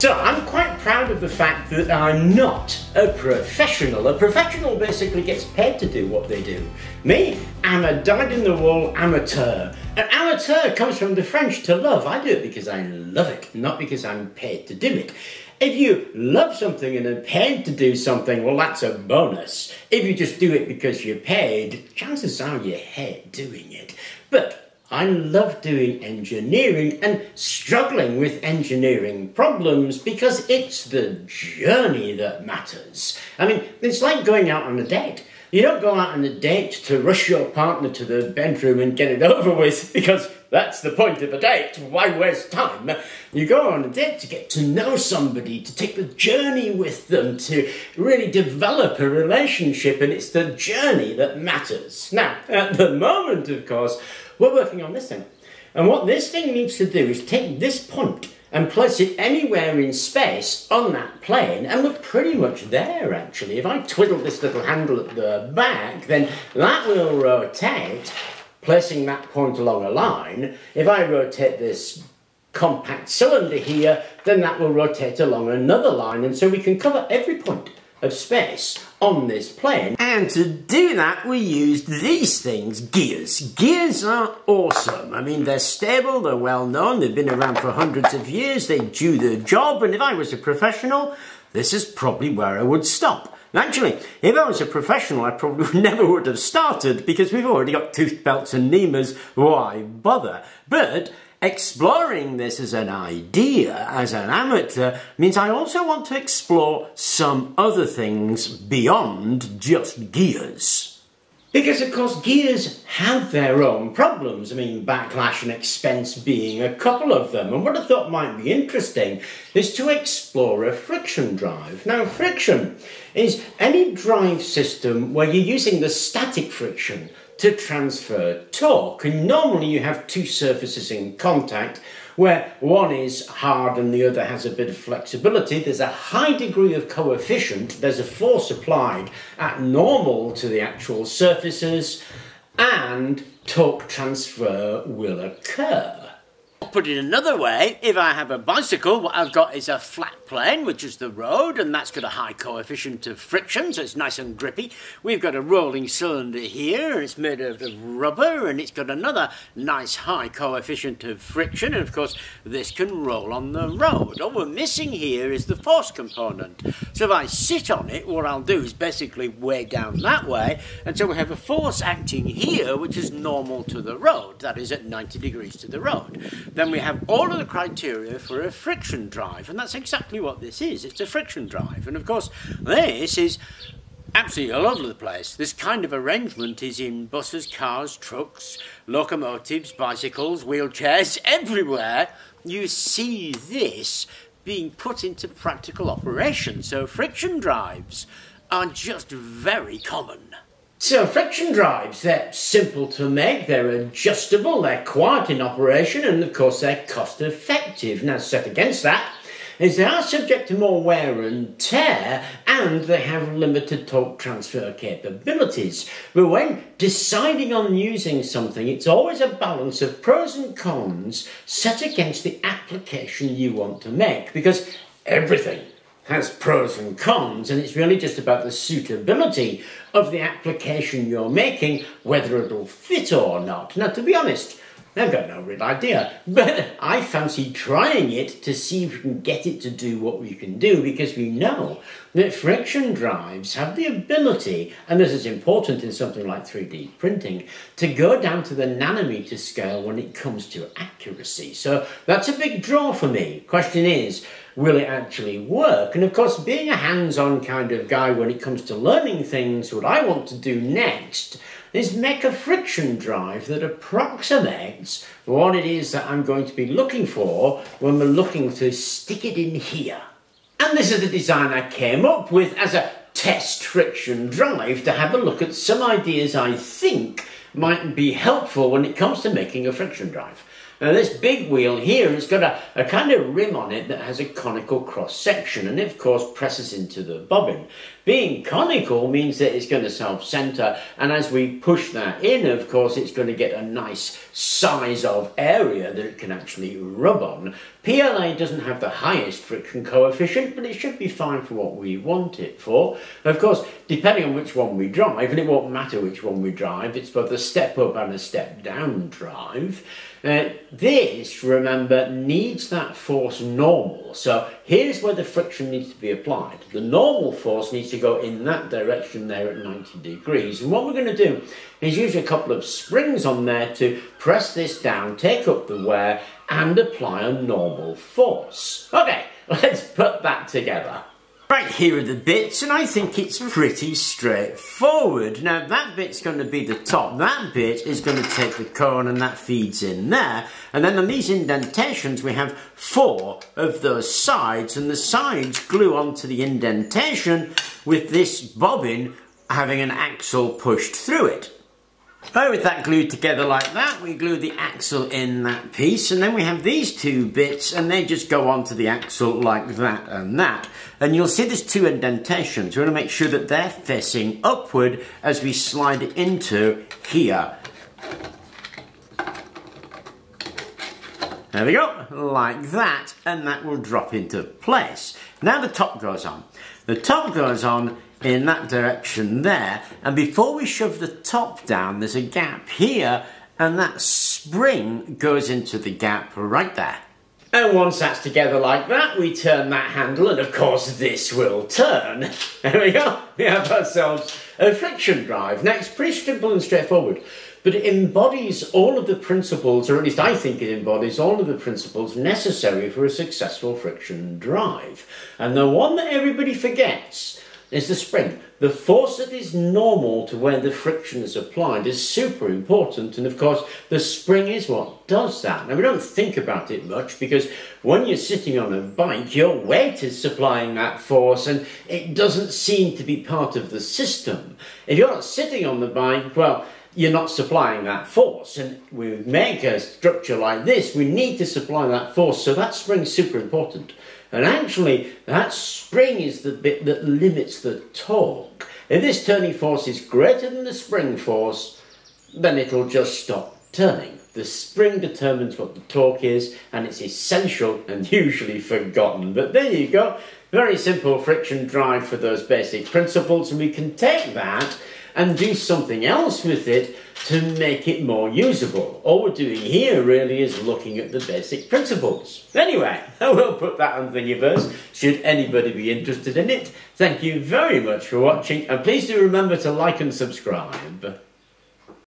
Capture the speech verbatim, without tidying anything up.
So I'm quite proud of the fact that I'm not a professional. A professional basically gets paid to do what they do. Me, I'm a dyed-in-the-wool amateur. An amateur comes from the French to love. I do it because I love it, not because I'm paid to do it. If you love something and are paid to do something, well, that's a bonus. If you just do it because you're paid, chances are you hate doing it. But I love doing engineering and struggling with engineering problems because it's the journey that matters. I mean, it's like going out on a date. You don't go out on a date to rush your partner to the bedroom and get it over with, because that's the point of a date. Why waste time? You go on a date to get to know somebody, to take the journey with them, to really develop a relationship, and it's the journey that matters. Now, at the moment, of course, we're working on this thing. And what this thing needs to do is take this point and place it anywhere in space on that plane, and we're pretty much there, actually. If I twiddle this little handle at the back, then that will rotate, placing that point along a line. If I rotate this compact cylinder here, then that will rotate along another line, and so we can cover every point of space on this plane. And to do that, we used these things, gears. Gears are awesome. I mean, they're stable, they're well known, they've been around for hundreds of years, they do their job, and if I was a professional, this is probably where I would stop. And actually, if I was a professional, I probably never would have started, because we've already got tooth belts and NEMAs, why bother? But exploring this as an idea, as an amateur, means I also want to explore some other things beyond just gears. Because, of course, gears have their own problems. I mean, backlash and expense being a couple of them. And what I thought might be interesting is to explore a friction drive. Now, friction is any drive system where you're using the static friction to transfer torque, and normally you have two surfaces in contact where one is hard and the other has a bit of flexibility. There's a high degree of coefficient, there's a force applied at normal to the actual surfaces, and torque transfer will occur. Put it another way, if I have a bicycle, what I've got is a flat plane, which is the road, and that's got a high coefficient of friction, so it's nice and grippy. We've got a rolling cylinder here, and it's made of rubber, and it's got another nice high coefficient of friction, and of course this can roll on the road. All we're missing here is the force component. So if I sit on it, what I'll do is basically weigh down that way, and so we have a force acting here, which is normal to the road, that is at ninety degrees to the road. Then we have all of the criteria for a friction drive, and that's exactly what this is. It's a friction drive, and of course this is absolutely all over the place. This kind of arrangement is in buses, cars, trucks, locomotives, bicycles, wheelchairs, everywhere. You see this being put into practical operation, so friction drives are just very common. So friction drives, they're simple to make, they're adjustable, they're quiet in operation, and of course they're cost effective. Now, set against that is they are subject to more wear and tear, and they have limited torque transfer capabilities. But when deciding on using something, it's always a balance of pros and cons set against the application you want to make, because everything has pros and cons, and it's really just about the suitability of the application you're making, whether it'll fit or not. Now, to be honest, I've got no real idea, but I fancy trying it to see if we can get it to do what we can do, because we know that friction drives have the ability, and this is important in something like three D printing, to go down to the nanometer scale when it comes to accuracy. So that's a big draw for me. Question is, will it actually work? And of course, being a hands-on kind of guy when it comes to learning things, what I want to do next is make a friction drive that approximates what it is that I'm going to be looking for when we're looking to stick it in here. And this is the design I came up with as a test friction drive, to have a look at some ideas I think might be helpful when it comes to making a friction drive. Now, this big wheel here has got a, a kind of rim on it that has a conical cross section, and it of course presses into the bobbin. Being conical means that it's going to self-center, and as we push that in, of course, it's going to get a nice size of area that it can actually rub on. P L A doesn't have the highest friction coefficient, but it should be fine for what we want it for. Of course, depending on which one we drive, and it won't matter which one we drive, it's both a step up and a step down drive. Uh, this, remember, needs that force normal. So here's where the friction needs to be applied. The normal force needs to go in that direction there at ninety degrees. And what we're going to do is use a couple of springs on there to press this down, take up the wear, and apply a normal force. Okay, let's put that together. Right, here are the bits, and I think it's pretty straightforward. Now, that bit's going to be the top. That bit is going to take the cone, and that feeds in there. And then on these indentations, we have four of those sides, and the sides glue onto the indentation with this bobbin having an axle pushed through it. Right, with that glued together like that, we glue the axle in that piece, and then we have these two bits, and they just go onto the axle like that and that. And you'll see there's two indentations. We want to make sure that they're facing upward as we slide it into here. There we go, like that, and that will drop into place. Now the top goes on. The top goes on in that direction there, and before we shove the top down, there's a gap here, and that spring goes into the gap right there. And once that's together like that, we turn that handle, and of course this will turn. There we go, we have ourselves a friction drive. Now, it's pretty simple and straightforward, but it embodies all of the principles, or at least I think it embodies all of the principles necessary for a successful friction drive. And the one that everybody forgets is the spring. The force that is normal to where the friction is applied is super important, and of course the spring is what does that. Now, we don't think about it much, because when you're sitting on a bike, your weight is supplying that force, and it doesn't seem to be part of the system. If you're not sitting on the bike, well, you're not supplying that force, and we make a structure like this, we need to supply that force, so that spring is super important. And actually, that spring is the bit that limits the torque. If this turning force is greater than the spring force, then it'll just stop turning. The spring determines what the torque is, and it's essential and usually forgotten. But there you go, very simple friction drive for those basic principles, and we can take that and do something else with it to make it more usable. All we're doing here really is looking at the basic principles. Anyway, I will put that on Thingiverse should anybody be interested in it. Thank you very much for watching, and please do remember to like and subscribe.